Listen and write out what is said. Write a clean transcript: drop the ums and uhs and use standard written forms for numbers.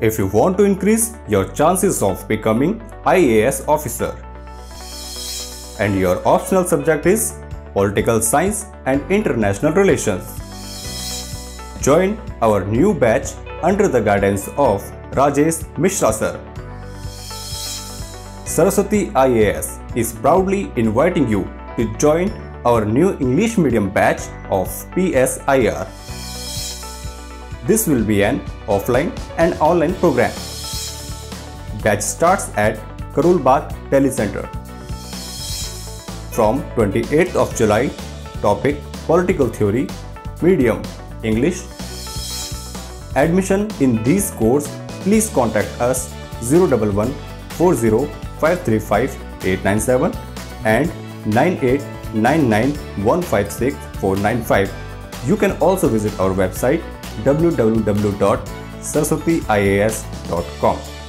if you want to increase your chances of becoming IAS officer. And your optional subject is Political Science and International Relations. Join our new batch under the guidance of Rajesh Mishra sir. Saraswati IAS is proudly inviting you to join our new English medium batch of PSIR. This will be an offline and online program. Batch starts at Karol Bagh Telecenter. From 28th of July, topic Political Theory, medium English. Admission in this course, please contact us 011 40 535 897 and 9899 156 495. You can also visit our website www.saraswatiias.com.